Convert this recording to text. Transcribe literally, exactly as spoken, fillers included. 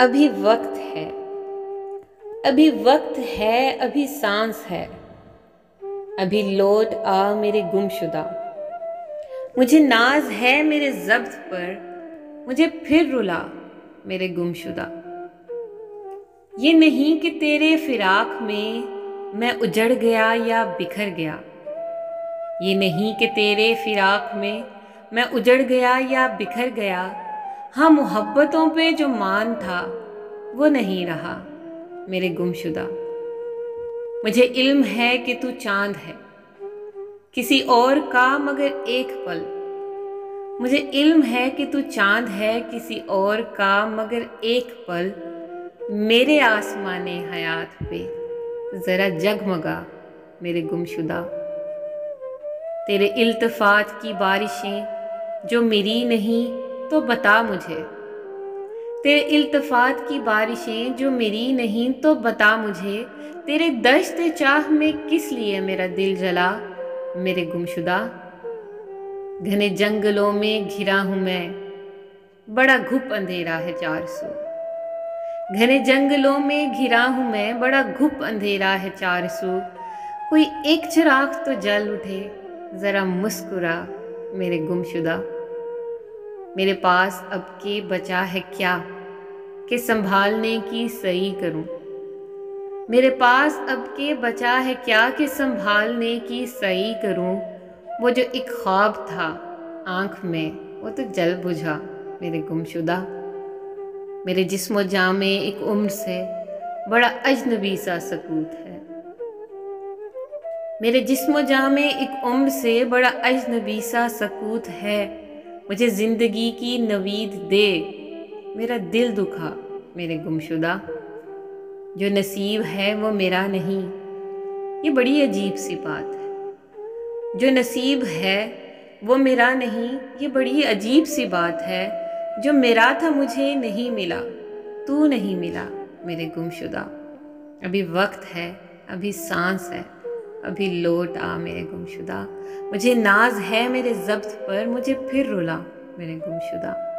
अभी वक्त है, अभी वक्त है, अभी सांस है, अभी लौट आ मेरे गुमशुदा। मुझे नाज है मेरे ज़ब्त पर, मुझे फिर रुला मेरे गुमशुदा। ये नहीं कि तेरे फिराक में मैं उजड़ गया या बिखर गया, ये नहीं कि तेरे फिराक में मैं उजड़ गया या बिखर गया। हाँ, मोहब्बतों पे जो मान था वो नहीं रहा मेरे गुमशुदा। मुझे इल्म है कि तू चांद है किसी और का मगर एक पल, मुझे इल्म है कि तू चांद है किसी और का मगर एक पल। मेरे आसमाने हयात पे ज़रा जगमगा मेरे गुमशुदा। तेरे इल्तफात की बारिशें जो मेरी नहीं तो बता मुझे, तेरे इल्तफात की बारिशें जो मेरी नहीं तो बता मुझे। तेरे दश्त चाह में किस लिए मेरा दिल जला मेरे गुमशुदा। घने जंगलों में घिरा हूँ मैं, बड़ा घुप अंधेरा है चार सौ। घने जंगलों में घिरा हूँ मैं, बड़ा घुप अंधेरा है चार सौ। कोई एक चिराग तो जल उठे, ज़रा मुस्कुरा मेरे गुमशुदा। मेरे पास अब के बचा है क्या कि संभालने की सही करूं, मेरे पास अब के बचा है क्या कि संभालने की सही करूं। वो जो एक ख्वाब था आँख में वो तो जल बुझा मेरे गुमशुदा। मेरे जिस्म जाँ में एक उम्र से बड़ा अजनबी सा सकूत है, मेरे जिस्म जाँ में एक उम्र से बड़ा अजनबी सा सकूत है। मुझे ज़िंदगी की नवीद दे मेरा दिल दुखा मेरे गुमशुदा। जो नसीब है वो मेरा नहीं, ये बड़ी अजीब सी बात है। जो नसीब है वो मेरा नहीं, ये बड़ी अजीब सी बात है। जो मेरा था मुझे नहीं मिला, तू नहीं मिला मेरे गुमशुदा। अभी वक्त है, अभी सांस है, अभी लौट आ मेरे गुमशुदा। मुझे नाज है मेरे ज़ब्त पर, मुझे फिर रुला मेरे गुमशुदा।